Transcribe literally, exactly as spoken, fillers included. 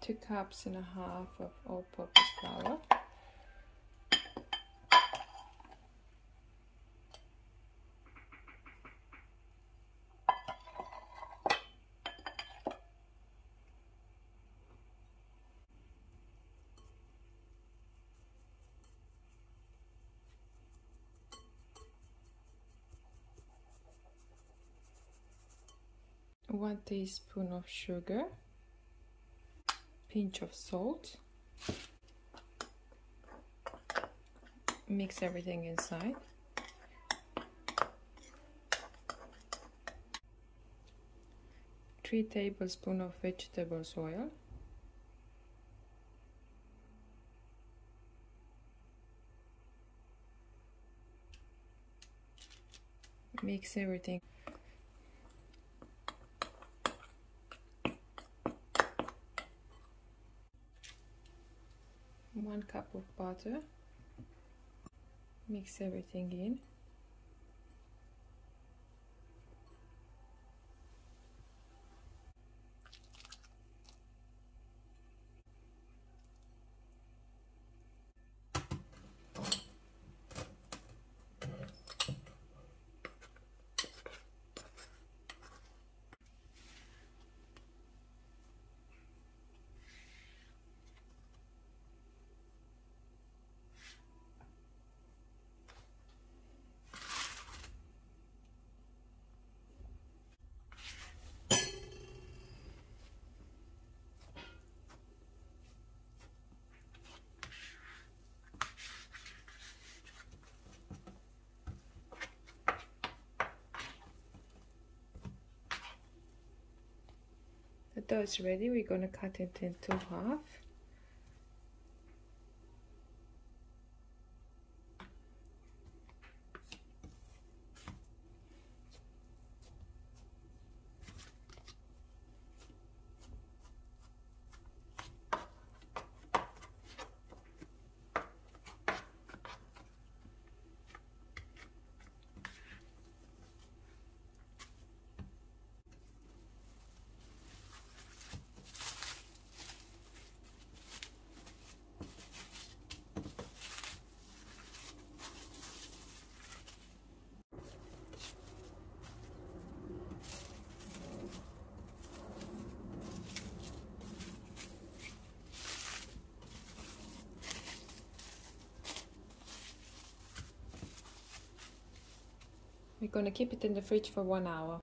two cups and a half of all-purpose flour. One teaspoon of sugar, pinch of salt. Mix everything inside. Three tablespoons of vegetable oil. Mix everything. One cup of butter. Mix everything in. The dough is ready. We're going to cut it into half. We're going to keep it in the fridge for one hour.